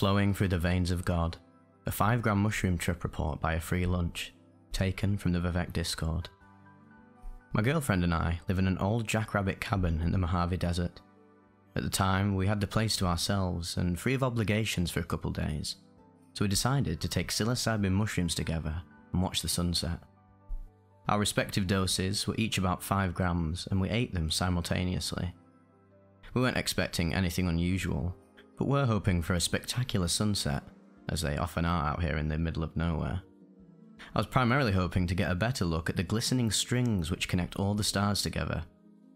flowing through the veins of God. A 5-gram mushroom trip report by a free lunch, taken from the Vivec Discord. My girlfriend and I live in an old jackrabbit cabin in the Mojave Desert. At the time, we had the place to ourselves and free of obligations for a couple days, so we decided to take psilocybin mushrooms together and watch the sunset. Our respective doses were each about 5 grams and we ate them simultaneously. We weren't expecting anything unusual, but were hoping for a spectacular sunset, as they often are out here in the middle of nowhere. I was primarily hoping to get a better look at the glistening strings which connect all the stars together,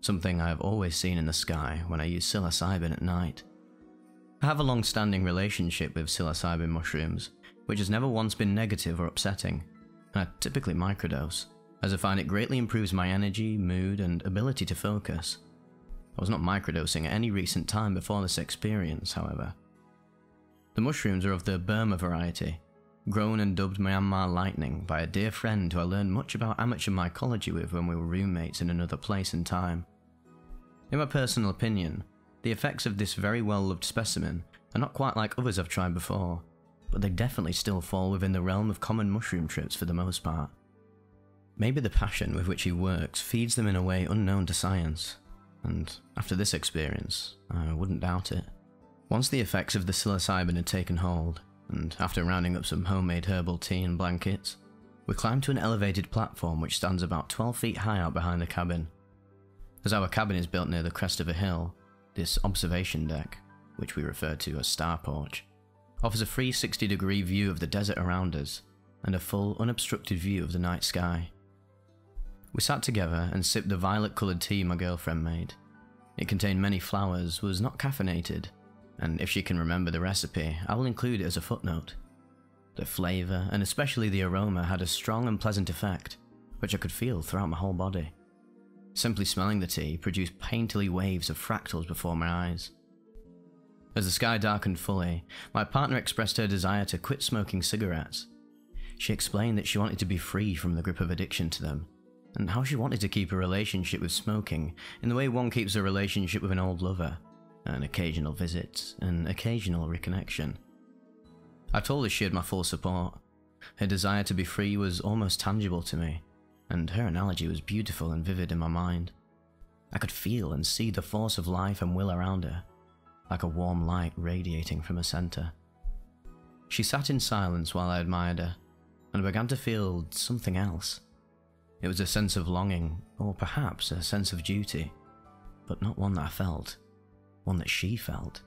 something I have always seen in the sky when I use psilocybin at night. I have a long-standing relationship with psilocybin mushrooms, which has never once been negative or upsetting, and I typically microdose, as I find it greatly improves my energy, mood, and ability to focus. I was not microdosing at any recent time before this experience, however. The mushrooms are of the Burma variety, grown and dubbed Myanmar Lightning by a dear friend who I learned much about amateur mycology with when we were roommates in another place and time. In my personal opinion, the effects of this very well-loved specimen are not quite like others I've tried before, but they definitely still fall within the realm of common mushroom trips for the most part. Maybe the passion with which he works feeds them in a way unknown to science, and after this experience, I wouldn't doubt it. Once the effects of the psilocybin had taken hold, and after rounding up some homemade herbal tea and blankets, we climbed to an elevated platform which stands about 12 feet high out behind the cabin. As our cabin is built near the crest of a hill, this observation deck, which we refer to as Star Porch, offers a 360-degree view of the desert around us, and a full, unobstructed view of the night sky. We sat together and sipped the violet-coloured tea my girlfriend made. It contained many flowers, was not caffeinated, and if she can remember the recipe, I will include it as a footnote. The flavour, and especially the aroma, had a strong and pleasant effect, which I could feel throughout my whole body. Simply smelling the tea produced painterly waves of fractals before my eyes. As the sky darkened fully, my partner expressed her desire to quit smoking cigarettes. She explained that she wanted to be free from the grip of addiction to them, and how she wanted to keep a relationship with smoking in the way one keeps a relationship with an old lover. An occasional visit, an occasional reconnection. I told her she had my full support. Her desire to be free was almost tangible to me, and her analogy was beautiful and vivid in my mind. I could feel and see the force of life and will around her, like a warm light radiating from her centre. She sat in silence while I admired her, and I began to feel something else. It was a sense of longing, or perhaps a sense of duty, but not one that I felt. One that she felt.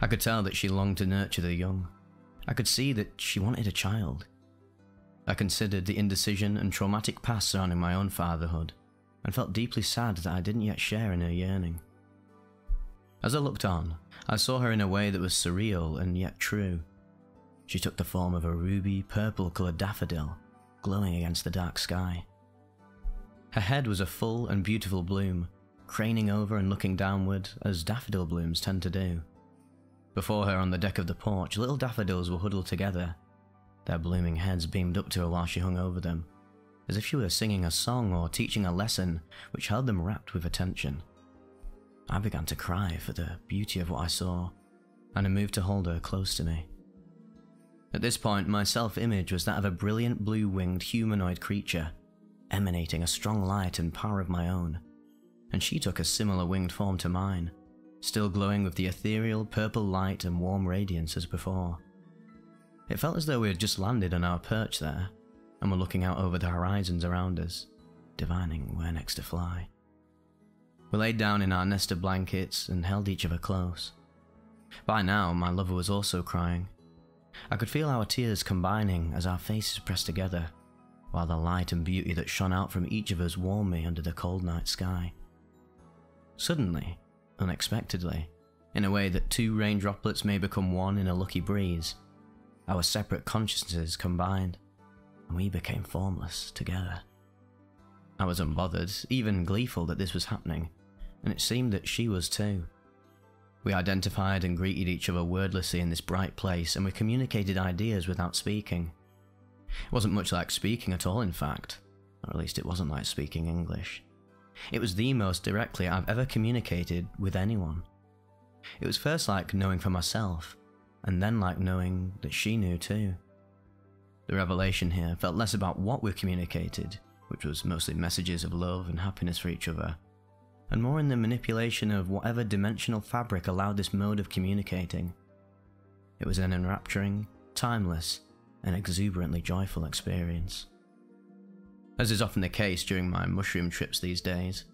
I could tell that she longed to nurture the young. I could see that she wanted a child. I considered the indecision and traumatic past surrounding my own fatherhood, and felt deeply sad that I didn't yet share in her yearning. As I looked on, I saw her in a way that was surreal and yet true. She took the form of a ruby, purple-coloured daffodil, glowing against the dark sky. Her head was a full and beautiful bloom, craning over and looking downward, as daffodil blooms tend to do. Before her on the deck of the porch, little daffodils were huddled together. Their blooming heads beamed up to her while she hung over them, as if she were singing a song or teaching a lesson which held them wrapped with attention. I began to cry for the beauty of what I saw, and I moved to hold her close to me. At this point, my self-image was that of a brilliant blue-winged humanoid creature, emanating a strong light and power of my own. And she took a similar winged form to mine, still glowing with the ethereal purple light and warm radiance as before. It felt as though we had just landed on our perch there, and were looking out over the horizons around us, divining where next to fly. We laid down in our nest of blankets and held each other close. By now, my lover was also crying. I could feel our tears combining as our faces pressed together, while the light and beauty that shone out from each of us warmed me under the cold night sky. Suddenly, unexpectedly, in a way that two rain droplets may become one in a lucky breeze, our separate consciousnesses combined, and we became formless together. I was unbothered, even gleeful that this was happening, and it seemed that she was too. We identified and greeted each other wordlessly in this bright place, and we communicated ideas without speaking. It wasn't much like speaking at all, in fact, or at least it wasn't like speaking English. It was the most directly I've ever communicated with anyone. It was first like knowing for myself, and then like knowing that she knew too. The revelation here felt less about what we communicated, which was mostly messages of love and happiness for each other, and more in the manipulation of whatever dimensional fabric allowed this mode of communicating. It was an enrapturing, timeless, and exuberantly joyful experience. As is often the case during my mushroom trips these days,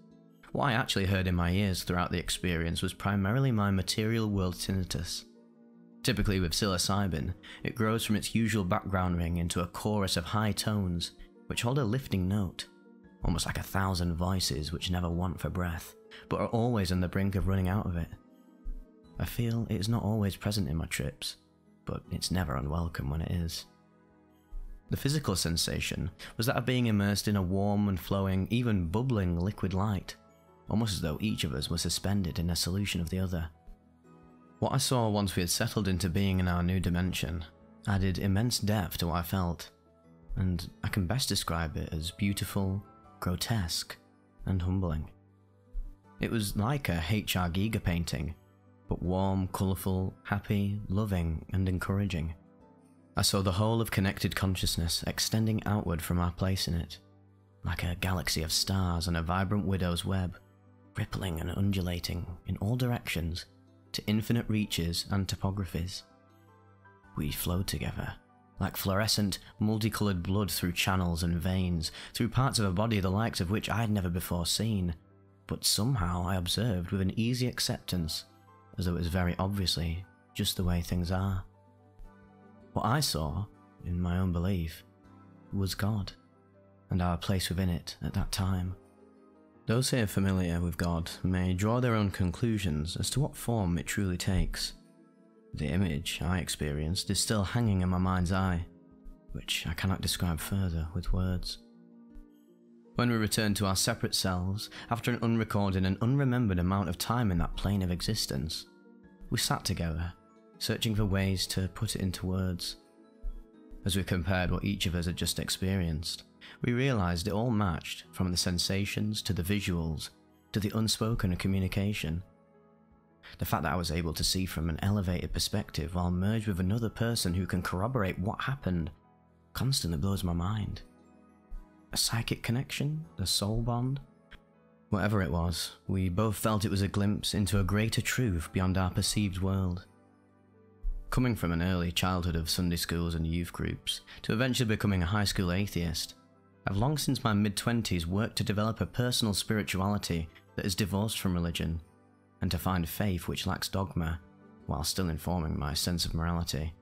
what I actually heard in my ears throughout the experience was primarily my material world tinnitus. Typically with psilocybin, it grows from its usual background ring into a chorus of high tones which hold a lifting note, almost like 1,000 voices which never want for breath, but are always on the brink of running out of it. I feel it is not always present in my trips, but it's never unwelcome when it is. The physical sensation was that of being immersed in a warm and flowing, even bubbling liquid light, almost as though each of us were suspended in a solution of the other. What I saw once we had settled into being in our new dimension added immense depth to what I felt, and I can best describe it as beautiful, grotesque, and humbling. It was like a H.R. Giger painting, but warm, colourful, happy, loving, and encouraging. I saw the whole of connected consciousness extending outward from our place in it, like a galaxy of stars on a vibrant widow's web, rippling and undulating in all directions to infinite reaches and topographies. We flowed together, like fluorescent, multicoloured blood through channels and veins, through parts of a body the likes of which I had never before seen, but somehow I observed with an easy acceptance, as though it was very obviously just the way things are. What I saw, in my own belief, was God, and our place within it at that time. Those here familiar with God may draw their own conclusions as to what form it truly takes. The image I experienced is still hanging in my mind's eye, which I cannot describe further with words. When we returned to our separate selves, after an unrecorded and unremembered amount of time in that plane of existence, we sat together, searching for ways to put it into words. As we compared what each of us had just experienced, we realised it all matched, from the sensations to the visuals, to the unspoken communication. The fact that I was able to see from an elevated perspective while merged with another person who can corroborate what happened constantly blows my mind. A psychic connection? A soul bond? Whatever it was, we both felt it was a glimpse into a greater truth beyond our perceived world. Coming from an early childhood of Sunday schools and youth groups, to eventually becoming a high school atheist, I've long since my mid-20s worked to develop a personal spirituality that is divorced from religion, and to find faith which lacks dogma, while still informing my sense of morality.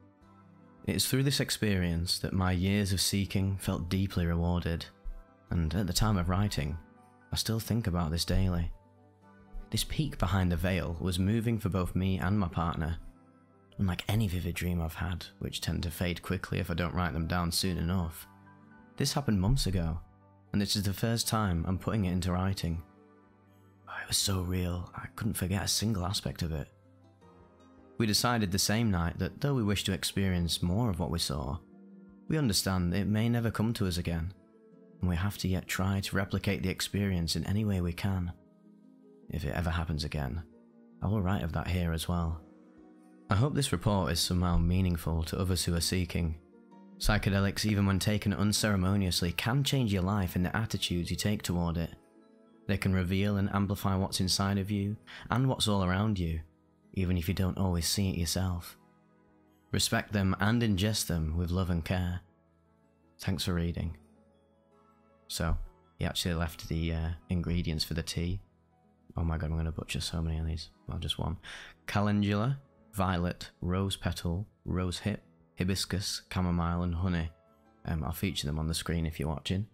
It is through this experience that my years of seeking felt deeply rewarded, and at the time of writing, I still think about this daily. This peak behind the veil was moving for both me and my partner, unlike any vivid dream I've had, which tend to fade quickly if I don't write them down soon enough. This happened months ago, and this is the first time I'm putting it into writing. It was so real, I couldn't forget a single aspect of it. We decided the same night that though we wish to experience more of what we saw, we understand it may never come to us again, and we have to yet try to replicate the experience in any way we can. If it ever happens again, I will write of that here as well. I hope this report is somehow meaningful to others who are seeking. Psychedelics, even when taken unceremoniously, can change your life and the attitudes you take toward it. They can reveal and amplify what's inside of you, and what's all around you, even if you don't always see it yourself. Respect them and ingest them with love and care. Thanks for reading. So, he actually left the ingredients for the tea. Oh my god, I'm going to butcher so many of these. Well, just one. Calendula, violet, rose petal, rose hip, hibiscus, chamomile and honey. I'll feature them on the screen if you're watching.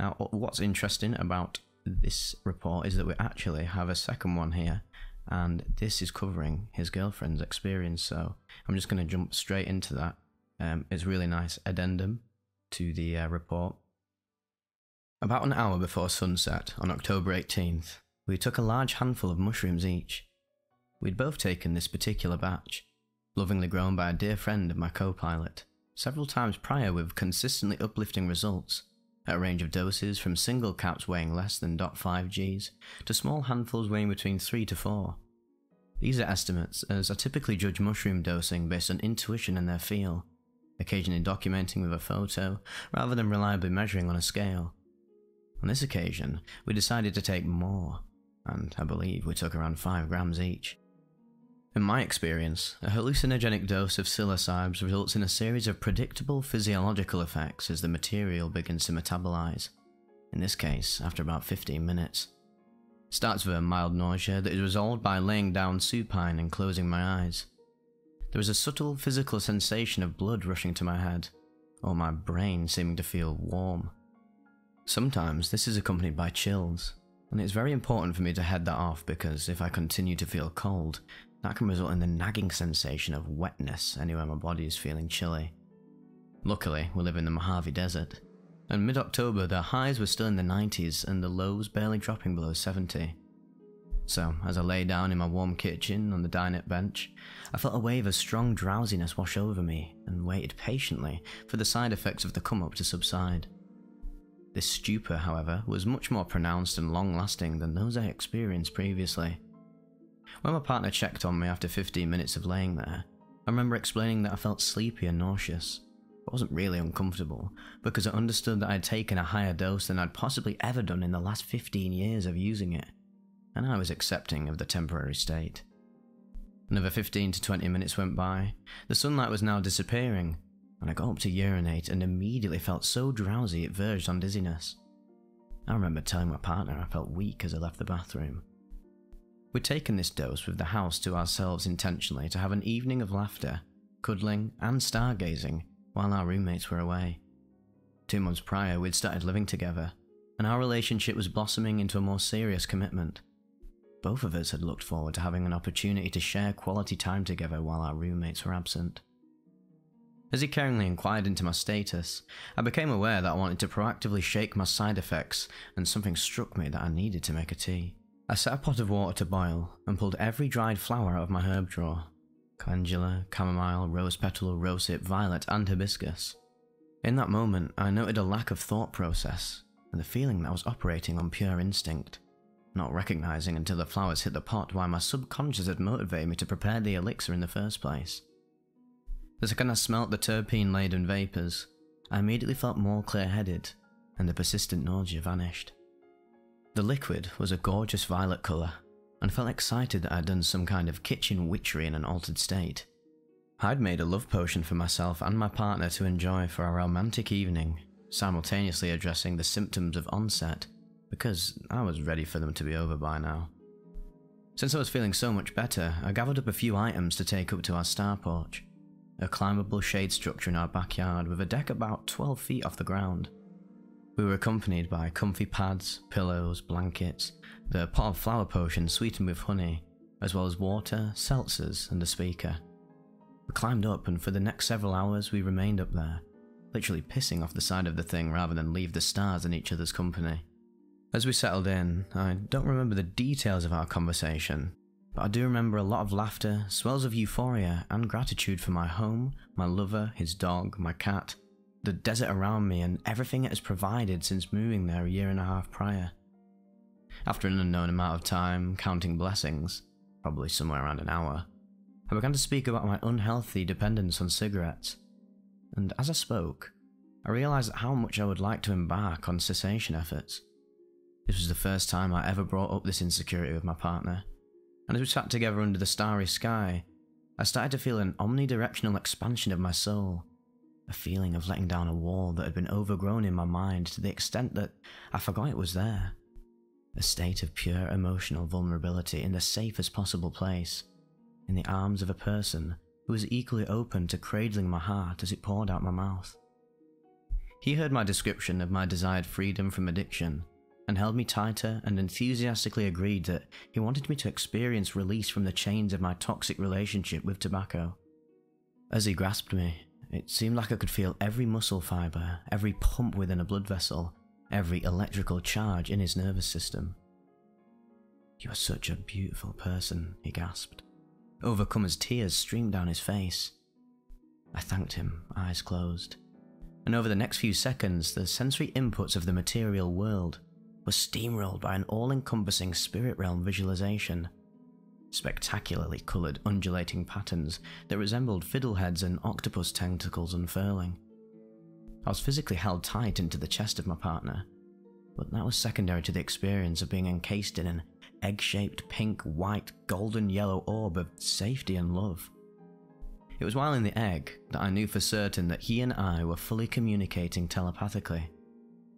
Now, what's interesting about this report is that we actually have a second one here, and this is covering his girlfriend's experience, so I'm just going to jump straight into that. It's a really nice addendum to the report. About an hour before sunset on October 18th, we took a large handful of mushrooms each. We'd both taken this particular batch, lovingly grown by a dear friend of my co-pilot, several times prior with consistently uplifting results, at a range of doses from single caps weighing less than 0.5 Gs to small handfuls weighing between 3 to 4. These are estimates, as I typically judge mushroom dosing based on intuition and their feel, occasionally documenting with a photo, rather than reliably measuring on a scale. On this occasion, we decided to take more, and I believe we took around 5 grams each. In my experience, a hallucinogenic dose of psilocybes results in a series of predictable physiological effects as the material begins to metabolize, in this case after about 15 minutes. It starts with a mild nausea that is resolved by laying down supine and closing my eyes. There is a subtle physical sensation of blood rushing to my head, or my brain seeming to feel warm. Sometimes this is accompanied by chills, and it's very important for me to head that off because if I continue to feel cold, that can result in the nagging sensation of wetness anywhere my body is feeling chilly. Luckily, we live in the Mojave Desert, and mid-October the highs were still in the 90s and the lows barely dropping below 70. So, as I lay down in my warm kitchen on the dinette bench, I felt a wave of strong drowsiness wash over me and waited patiently for the side effects of the come-up to subside. This stupor, however, was much more pronounced and long-lasting than those I experienced previously. When my partner checked on me after 15 minutes of laying there, I remember explaining that I felt sleepy and nauseous. I wasn't really uncomfortable, because I understood that I had taken a higher dose than I'd possibly ever done in the last 15 years of using it, and I was accepting of the temporary state. Another 15 to 20 minutes went by, the sunlight was now disappearing, and I got up to urinate and immediately felt so drowsy it verged on dizziness. I remember telling my partner I felt weak as I left the bathroom. We'd taken this dose with the house to ourselves intentionally to have an evening of laughter, cuddling and stargazing while our roommates were away. 2 months prior we'd started living together, and our relationship was blossoming into a more serious commitment. Both of us had looked forward to having an opportunity to share quality time together while our roommates were absent. As he caringly inquired into my status, I became aware that I wanted to proactively shake my side effects, and something struck me that I needed to make a tea. I set a pot of water to boil, and pulled every dried flower out of my herb drawer. Calendula, chamomile, rose petal, rosehip, violet and hibiscus. In that moment, I noted a lack of thought process, and the feeling that I was operating on pure instinct, not recognising until the flowers hit the pot why my subconscious had motivated me to prepare the elixir in the first place. The second I smelt the terpene-laden vapours, I immediately felt more clear-headed, and the persistent nausea vanished. The liquid was a gorgeous violet colour, and I felt excited that I had done some kind of kitchen witchery in an altered state. I'd made a love potion for myself and my partner to enjoy for a romantic evening, simultaneously addressing the symptoms of onset, because I was ready for them to be over by now. Since I was feeling so much better, I gathered up a few items to take up to our star porch. A climbable shade structure in our backyard with a deck about 12 feet off the ground. We were accompanied by comfy pads, pillows, blankets, the pot of flower potion sweetened with honey, as well as water, seltzers and a speaker. We climbed up and for the next several hours we remained up there, literally pissing off the side of the thing rather than leave the stars in each other's company. As we settled in, I don't remember the details of our conversation, but I do remember a lot of laughter, swells of euphoria and gratitude for my home, my lover, his dog, my cat, the desert around me and everything it has provided since moving there a 1.5 years prior. After an unknown amount of time, counting blessings, probably somewhere around an hour, I began to speak about my unhealthy dependence on cigarettes, and as I spoke, I realised how much I would like to embark on cessation efforts. This was the first time I ever brought up this insecurity with my partner. And as we sat together under the starry sky, I started to feel an omnidirectional expansion of my soul, a feeling of letting down a wall that had been overgrown in my mind to the extent that I forgot it was there, a state of pure emotional vulnerability in the safest possible place, in the arms of a person who was equally open to cradling my heart as it poured out my mouth. He heard my description of my desired freedom from addiction, and held me tighter and enthusiastically agreed that he wanted me to experience release from the chains of my toxic relationship with tobacco. As he grasped me, it seemed like I could feel every muscle fibre, every pump within a blood vessel, every electrical charge in his nervous system. "You are such a beautiful person," he gasped, overcome as tears streamed down his face. I thanked him, eyes closed, and over the next few seconds the sensory inputs of the material world was steamrolled by an all-encompassing spirit realm visualization, spectacularly coloured undulating patterns that resembled fiddleheads and octopus tentacles unfurling. I was physically held tight into the chest of my partner, but that was secondary to the experience of being encased in an egg-shaped pink, white, golden yellow orb of safety and love. It was while in the egg that I knew for certain that he and I were fully communicating telepathically,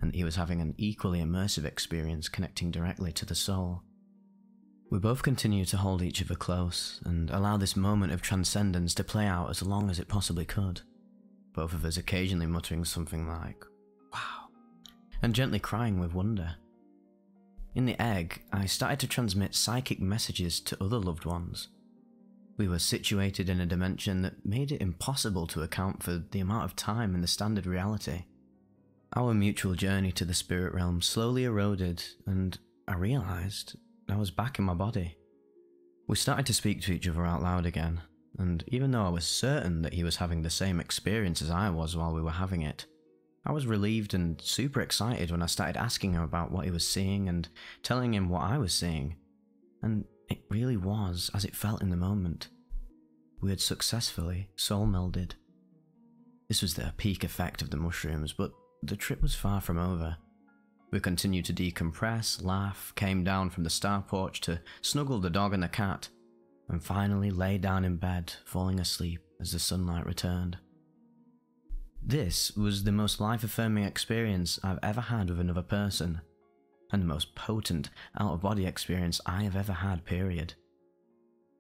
and that he was having an equally immersive experience connecting directly to the soul. We both continued to hold each other close, and allow this moment of transcendence to play out as long as it possibly could, both of us occasionally muttering something like, "Wow," and gently crying with wonder. In the egg, I started to transmit psychic messages to other loved ones. We were situated in a dimension that made it impossible to account for the amount of time in the standard reality. Our mutual journey to the spirit realm slowly eroded, and I realised I was back in my body. We started to speak to each other out loud again, and even though I was certain that he was having the same experience as I was while we were having it, I was relieved and super excited when I started asking him about what he was seeing and telling him what I was seeing, and it really was as it felt in the moment. We had successfully soul melded. This was the peak effect of the mushrooms, but the trip was far from over. We continued to decompress, laugh, came down from the star porch to snuggle the dog and the cat, and finally lay down in bed, falling asleep as the sunlight returned. This was the most life-affirming experience I've ever had with another person, and the most potent out-of-body experience I have ever had, period.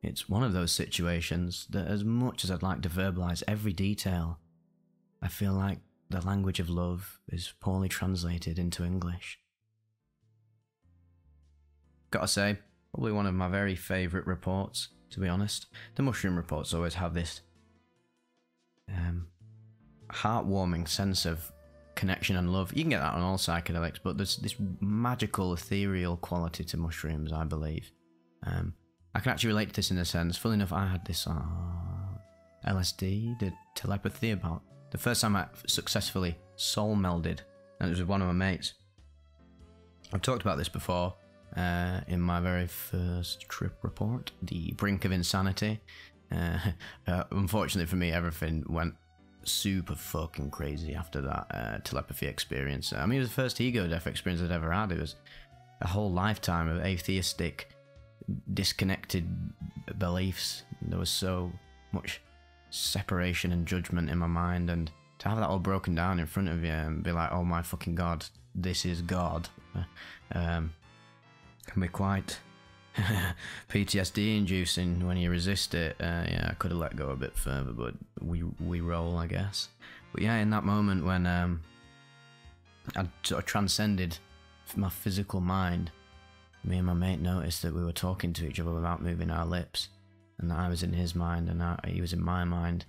It's one of those situations that, as much as I'd like to verbalise every detail, I feel like the language of love is poorly translated into English. Gotta say, probably one of my very favourite reports, to be honest. The mushroom reports always have this heartwarming sense of connection and love. You can get that on all psychedelics, but there's this magical, ethereal quality to mushrooms, I believe. I can actually relate to this in a sense. Funnily enough, I had this LSD, the telepathy about the first time I successfully soul melded, and it was with one of my mates. I've talked about this before in my very first trip report, the brink of insanity. Unfortunately for me, everything went super fucking crazy after that telepathy experience. I mean, it was the first ego death experience I'd ever had. It was a whole lifetime of atheistic, disconnected beliefs. There was so much separation and judgment in my mind, and to have that all broken down in front of you and be like, oh my fucking god, this is god, can be quite PTSD inducing when you resist it. Yeah, I could have let go a bit further, but we roll, I guess. But yeah, in that moment when I sort of transcended my physical mind, me and my mate noticed that we were talking to each other without moving our lips, and that I was in his mind and he was in my mind.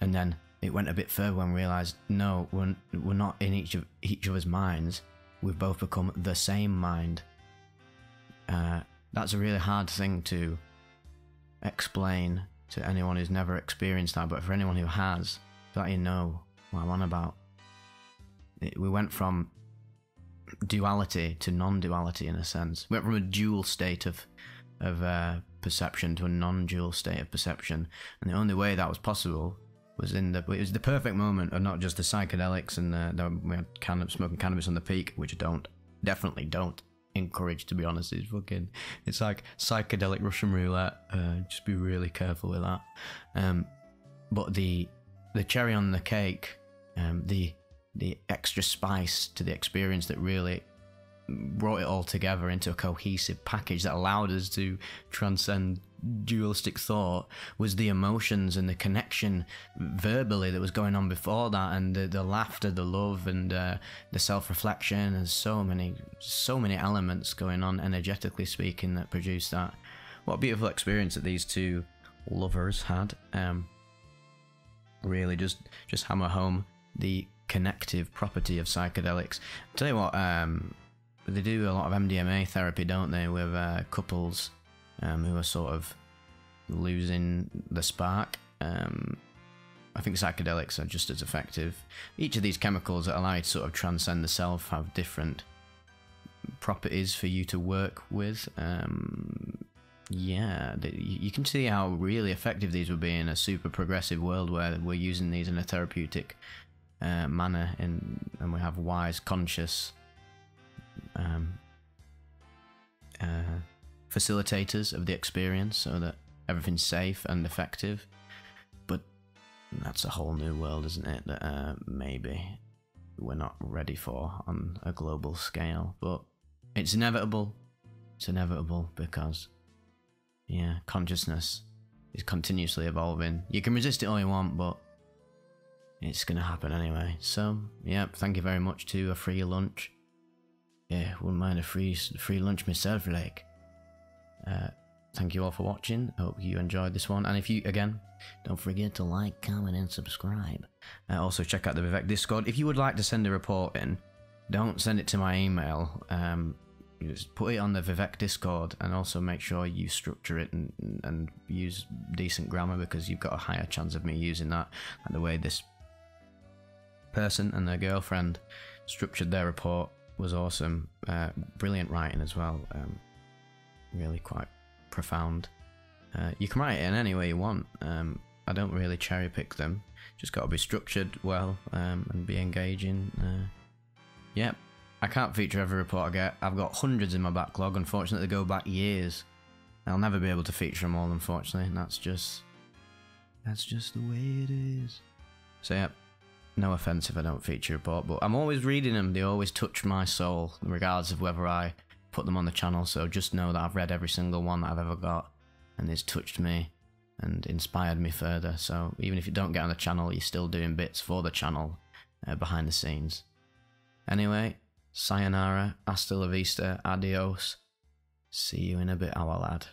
And then it went a bit further when we realised, no, we're not in each other's minds. We've both become the same mind. That's a really hard thing to explain to anyone who's never experienced that, but for anyone who has, that you know what I'm on about. We went from duality to non-duality, in a sense. We went from a dual state of perception to a non-dual state of perception, and the only way that was possible was it was the perfect moment of not just the psychedelics and we had smoking cannabis on the peak, which I definitely don't encourage, to be honest. It's like psychedelic Russian roulette. Just be really careful with that. But the cherry on the cake, the extra spice to the experience that really brought it all together into a cohesive package that allowed us to transcend dualistic thought was the emotions and the connection verbally that was going on before that, and the laughter, the love, and the self-reflection, and so many elements going on energetically speaking that produced that. What a beautiful experience that these two lovers had. Really just hammer home the connective property of psychedelics. I'll tell you what, they do a lot of MDMA therapy, don't they, with couples who are sort of losing the spark. I think psychedelics are just as effective. Each of these chemicals that allow you to sort of transcend the self have different properties for you to work with. Yeah, you can see how really effective these would be in a super progressive world where we're using these in a therapeutic manner, and we have wise, conscious facilitators of the experience so that everything's safe and effective. But that's a whole new world, isn't it, that maybe we're not ready for on a global scale. But it's inevitable. It's inevitable because, yeah, consciousness is continuously evolving. You can resist it all you want, but it's going to happen anyway. So, yeah, thank you very much to a free lunch. Yeah, wouldn't mind a free lunch myself, like. Thank you all for watching. Hope you enjoyed this one. And if you, again, don't forget to like, comment, and subscribe. Also, check out the Vivec Discord. If you would like to send a report in, don't send it to my email. Just put it on the Vivec Discord, and also make sure you structure it and use decent grammar, because you've got a higher chance of me using that. And the way this person and their girlfriend structured their report was awesome. Brilliant writing as well. Really quite profound. You can write it in any way you want. I don't really cherry pick them. Just got to be structured well and be engaging. Yeah. I can't feature every report I get. I've got hundreds in my backlog, unfortunately. They go back years. I'll never be able to feature them all, unfortunately, and that's just the way it is. So yeah, no offence if I don't feature a report, but I'm always reading them. They always touch my soul, regardless of whether I put them on the channel, so just know that I've read every single one that I've ever got, and it's touched me and inspired me further. So even if you don't get on the channel, you're still doing bits for the channel behind the scenes. Anyway, sayonara, hasta la vista, adios. See you in a bit, our lad.